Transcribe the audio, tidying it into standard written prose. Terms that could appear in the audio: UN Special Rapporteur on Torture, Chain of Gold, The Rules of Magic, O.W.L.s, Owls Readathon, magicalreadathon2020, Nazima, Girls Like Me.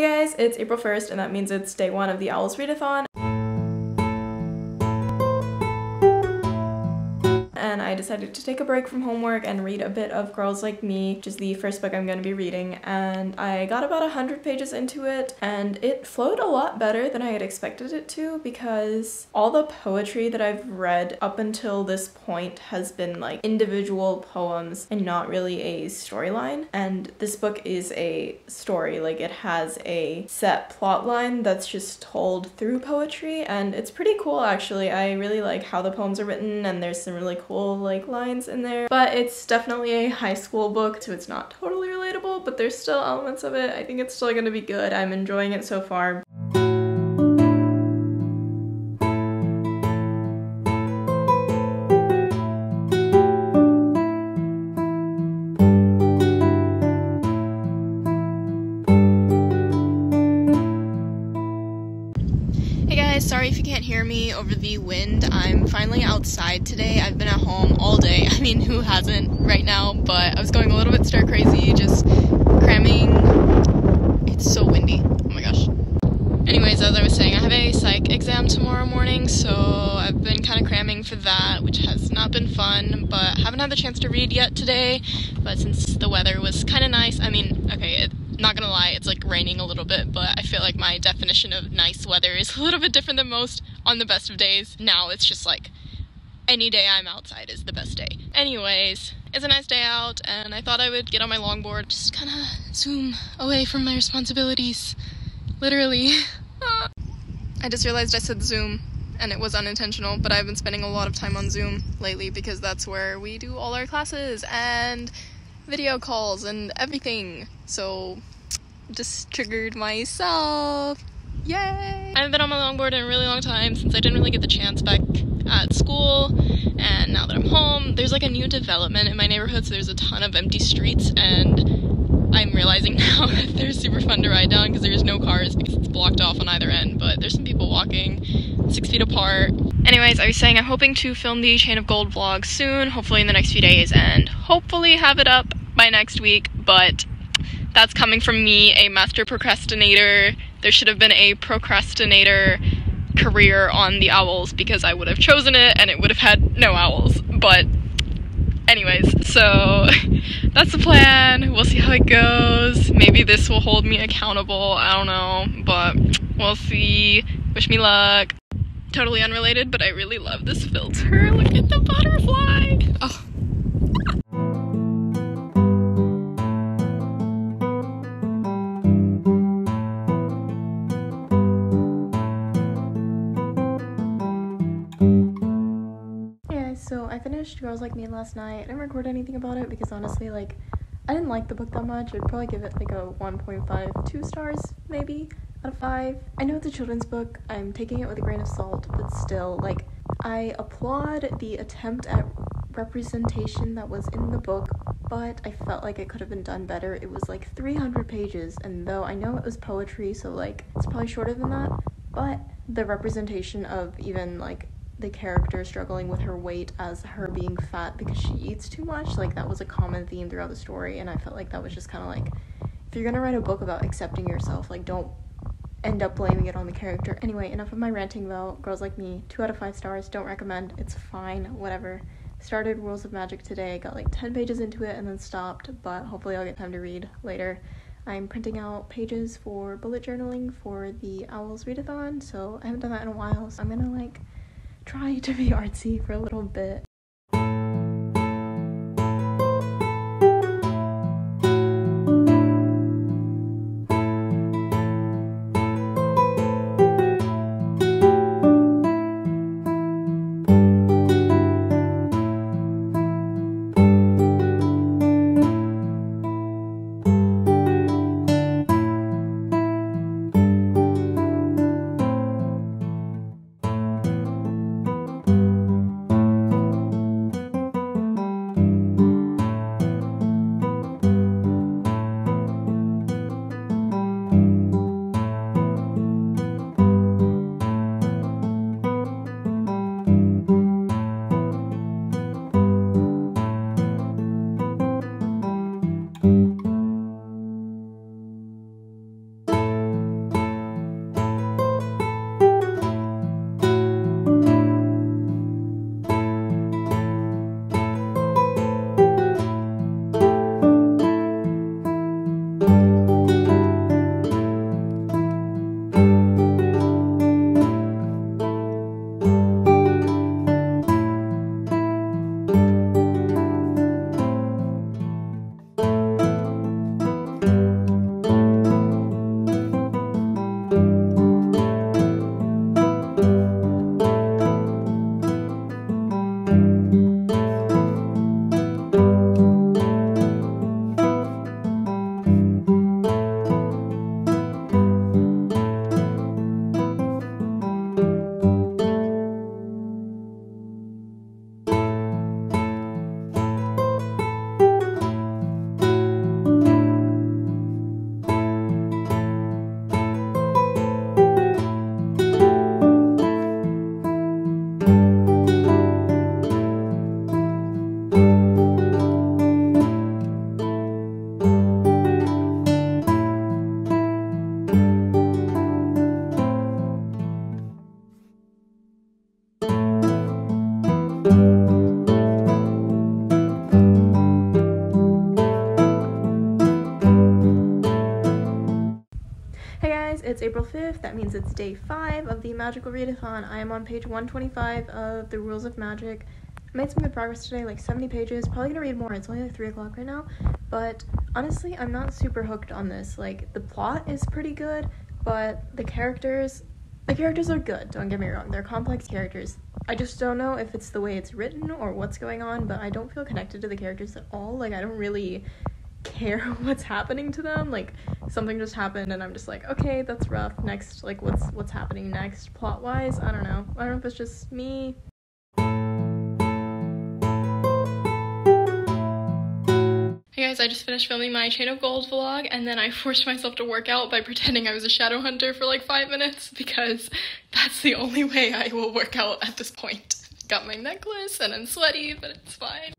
Hey guys, it's April 1st and that means it's day one of the Owls Readathon. And I decided to take a break from homework and read a bit of Girls Like Me, which is the first book I'm going to be reading, and I got about 100 pages into it, and it flowed a lot better than I had expected it to, because all the poetry that I've read up until this point has been like individual poems and not really a storyline, and this book is a story. Like, it has a set plot line that's just told through poetry, and it's pretty cool actually. I really like how the poems are written, and there's some really cool like lines in there, but it's definitely a high school book, so it's not totally relatable, but there's still elements of it. I think it's still gonna be good. I'm enjoying it so far. Sorry if you can't hear me over the wind. I'm finally outside today. I've been at home all day. I mean, who hasn't right now? But I was going a little bit stir crazy, just cramming. It's so windy. Oh my gosh. Anyways, as I was saying, I have a psych exam tomorrow morning, so I've been kind of cramming for that, which has not been fun, but haven't had the chance to read yet today. But since the weather was kind of nice, I mean, okay, not gonna lie, it's like raining a little bit, but I feel like my definition of nice weather is a little bit different than most on the best of days. Now it's just like any day I'm outside is the best day. Anyways, it's a nice day out, and I thought I would get on my longboard, just kind of zoom away from my responsibilities. Literally. I just realized I said Zoom, and it was unintentional, but I've been spending a lot of time on Zoom lately because that's where we do all our classes and video calls and everything, so just triggered myself. Yay! I haven't been on my longboard in a really long time since I didn't really get the chance back at school, and now that I'm home, there's like a new development in my neighborhood, so there's a ton of empty streets, and I'm realizing now that they're super fun to ride down because there's no cars because it's blocked off on either end, but there's some people walking 6 feet apart. Anyways, I was saying I'm hoping to film the Chain of Gold vlog soon, hopefully in the next few days, and hopefully have it up by next week, but that's coming from me, a master procrastinator. There should have been a procrastinator career on the owls because I would have chosen it and it would have had no owls, but anyways, so that's the plan. We'll see how it goes. Maybe this will hold me accountable, I don't know, but we'll see. Wish me luck. Totally unrelated, but I really love this filter. Look at the butterfly. Oh. Hey guys, so I finished Girls Like Me last night. I didn't record anything about it because honestly, like, I didn't like the book that much. I'd probably give it like a 1.5, 2 stars maybe. Out of 5. I know it's a children's book, I'm taking it with a grain of salt, but still, like, I applaud the attempt at representation that was in the book, but I felt like it could have been done better. It was like 300 pages, and though I know it was poetry, so like, it's probably shorter than that, but the representation of even like the character struggling with her weight as her being fat because she eats too much, like, that was a common theme throughout the story, and I felt like that was just kind of like, if you're gonna write a book about accepting yourself, like, don't end up blaming it on the character. Anyway, enough of my ranting though. Girls Like Me, 2 out of 5 stars, don't recommend, it's fine, whatever. Started Rules of Magic today, I got like 10 pages into it and then stopped, but hopefully I'll get time to read later. I'm printing out pages for bullet journaling for the Owls Readathon, so I haven't done that in a while, so I'm gonna like try to be artsy for a little bit. Hey guys, it's April 5th. That means it's day 5 of the Magical Readathon. I am on page 125 of The Rules of Magic. I made some good progress today, like 70 pages. Probably gonna read more. It's only like 3 o'clock right now. But honestly, I'm not super hooked on this. Like, the plot is pretty good, but the characters are good, don't get me wrong. They're complex characters. I just don't know if it's the way it's written or what's going on, but I don't feel connected to the characters at all. Like, I don't really care what's happening to them. Like, something just happened and I'm just like, okay, that's rough, next. Like, what's happening next plot wise? I don't know if it's just me. Hey guys, I just finished filming my Chain of Gold vlog, and then I forced myself to work out by pretending I was a shadow hunter for like 5 minutes, because that's the only way I will work out at this point. Got my necklace and I'm sweaty, but it's fine.